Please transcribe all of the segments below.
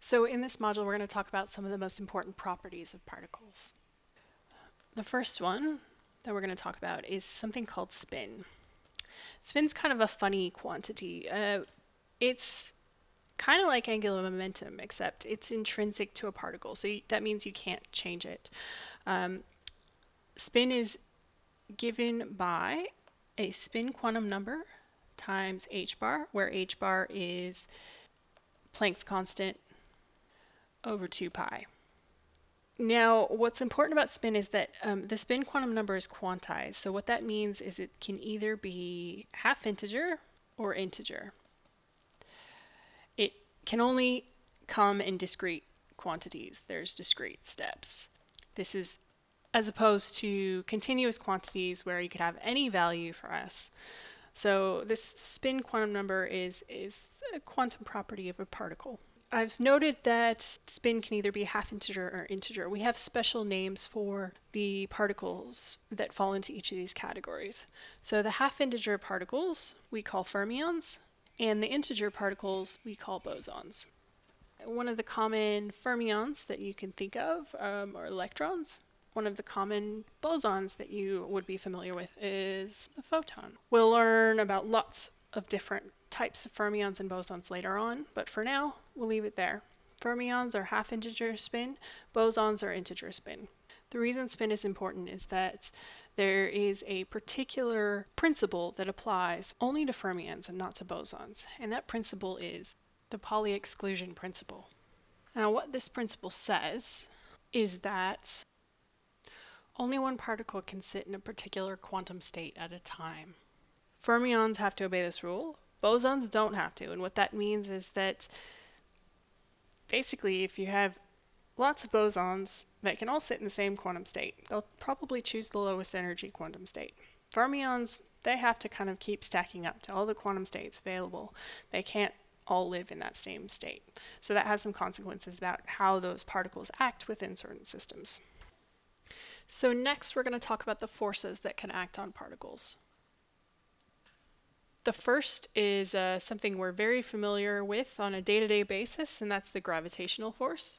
So in this module, we're going to talk about some of the most important properties of particles. The first one that we're going to talk about is something called spin. Spin's kind of a funny quantity. It's kind of like angular momentum, except it's intrinsic to a particle, so that means you can't change it. Spin is given by a spin quantum number times h-bar, where h-bar is Planck's constant over 2 pi. Now, what's important about spin is that the spin quantum number is quantized, so what that means is it can either be half integer or integer. It can only come in discrete quantities. There's discrete steps. This is as opposed to continuous quantities where you could have any value for s. So this spin quantum number is a quantum property of a particle. I've noted that spin can either be half integer or integer. We have special names for the particles that fall into each of these categories. So the half integer particles we call fermions, and the integer particles we call bosons. One of the common fermions that you can think of are electrons. One of the common bosons that you would be familiar with is a photon. We'll learn about lots of different types of fermions and bosons later on, but for now, we'll leave it there. Fermions are half integer spin, bosons are integer spin. The reason spin is important is that there is a particular principle that applies only to fermions and not to bosons, and that principle is the Pauli exclusion principle. Now, what this principle says is that only one particle can sit in a particular quantum state at a time. Fermions have to obey this rule, bosons don't have to, and what that means is that basically if you have lots of bosons that can all sit in the same quantum state, they'll probably choose the lowest energy quantum state. Fermions, they have to kind of keep stacking up to all the quantum states available. They can't all live in that same state. So that has some consequences about how those particles act within certain systems. So next we're going to talk about the forces that can act on particles. The first is something we're very familiar with on a day-to-day basis, and that's the gravitational force.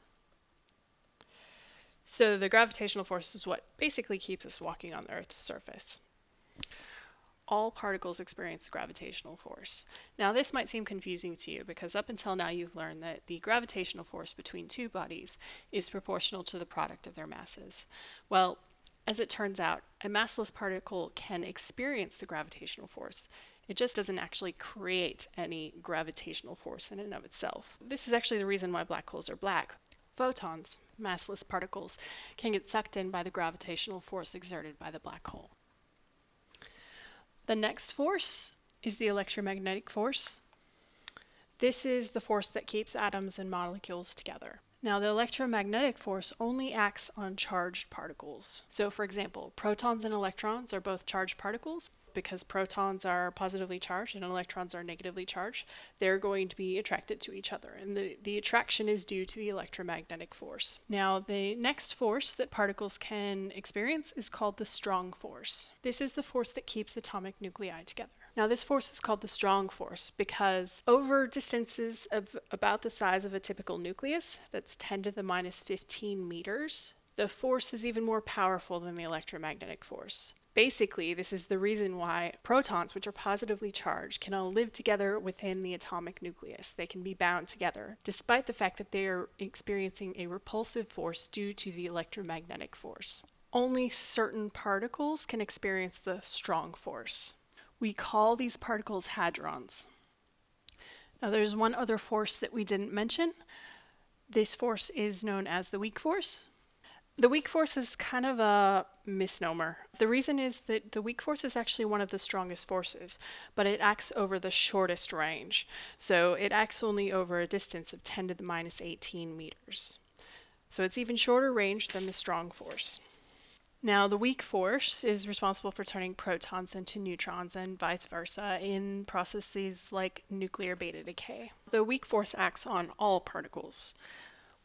So the gravitational force is what basically keeps us walking on the Earth's surface. All particles experience gravitational force. Now this might seem confusing to you because up until now you've learned that the gravitational force between two bodies is proportional to the product of their masses. Well, as it turns out, a massless particle can experience the gravitational force. It just doesn't actually create any gravitational force in and of itself. This is actually the reason why black holes are black. Photons, massless particles, can get sucked in by the gravitational force exerted by the black hole. The next force is the electromagnetic force. This is the force that keeps atoms and molecules together. Now, the electromagnetic force only acts on charged particles. So, for example, protons and electrons are both charged particles. Because protons are positively charged and electrons are negatively charged, they're going to be attracted to each other, and the attraction is due to the electromagnetic force. Now, the next force that particles can experience is called the strong force. This is the force that keeps atomic nuclei together. Now, this force is called the strong force because over distances of about the size of a typical nucleus, that's 10 to the minus 15 meters, the force is even more powerful than the electromagnetic force. Basically, this is the reason why protons, which are positively charged, can all live together within the atomic nucleus. They can be bound together, despite the fact that they are experiencing a repulsive force due to the electromagnetic force. Only certain particles can experience the strong force. We call these particles hadrons. Now, there's one other force that we didn't mention. This force is known as the weak force. The weak force is kind of a misnomer. The reason is that the weak force is actually one of the strongest forces, but it acts over the shortest range. So it acts only over a distance of 10 to the minus 18 meters. So it's even shorter range than the strong force. Now, the weak force is responsible for turning protons into neutrons and vice versa in processes like nuclear beta decay. The weak force acts on all particles.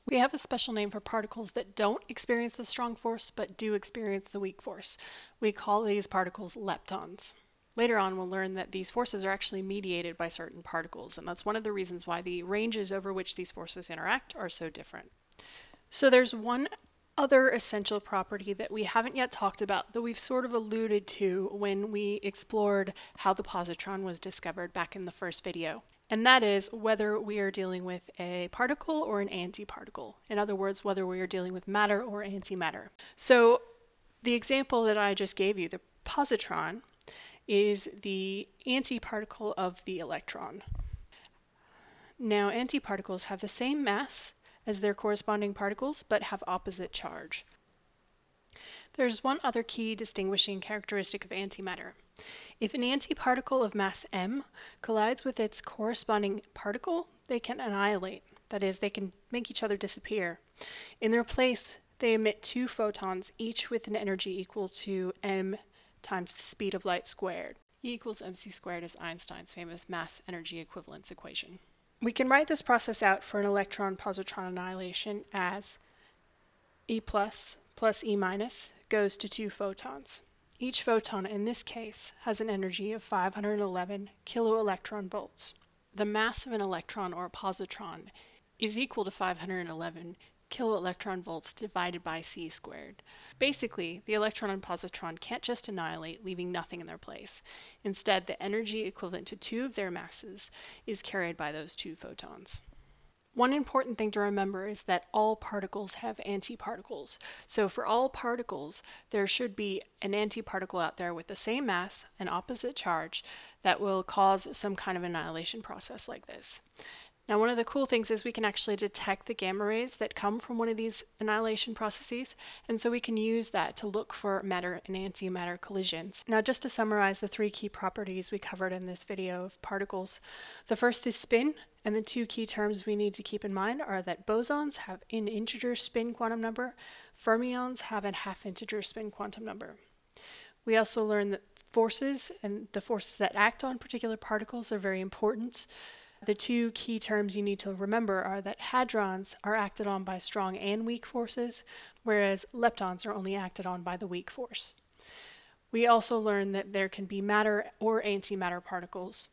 We have a special name for particles that don't experience the strong force but do experience the weak force. We call these particles leptons. Later on, we'll learn that these forces are actually mediated by certain particles, and that's one of the reasons why the ranges over which these forces interact are so different. So there's one other essential property that we haven't yet talked about, though we've sort of alluded to when we explored how the positron was discovered back in the first video, and that is whether we are dealing with a particle or an antiparticle. In other words, whether we are dealing with matter or antimatter. So the example that I just gave you, the positron, is the antiparticle of the electron. Now, antiparticles have the same mass as their corresponding particles, but have opposite charge. There's one other key distinguishing characteristic of antimatter. If an antiparticle of mass m collides with its corresponding particle, they can annihilate. That is, they can make each other disappear. In their place, they emit two photons, each with an energy equal to m times the speed of light squared. E equals mc squared is Einstein's famous mass energy equivalence equation. We can write this process out for an electron-positron annihilation as E plus E minus goes to two photons. Each photon in this case has an energy of 511 kiloelectron volts. The mass of an electron or positron is equal to 511 kiloelectron volts divided by c squared. Basically, the electron and positron can't just annihilate, leaving nothing in their place. Instead, the energy equivalent to two of their masses is carried by those two photons. One important thing to remember is that all particles have antiparticles. So for all particles, there should be an antiparticle out there with the same mass and opposite charge that will cause some kind of annihilation process like this. Now, one of the cool things is we can actually detect the gamma rays that come from one of these annihilation processes, and so we can use that to look for matter and antimatter collisions. Now, just to summarize the three key properties we covered in this video of particles, the first is spin, and the two key terms we need to keep in mind are that bosons have an integer spin quantum number, fermions have a half-integer spin quantum number. We also learned that forces and the forces that act on particular particles are very important. The two key terms you need to remember are that hadrons are acted on by strong and weak forces, whereas leptons are only acted on by the weak force. We also learned that there can be matter or antimatter particles,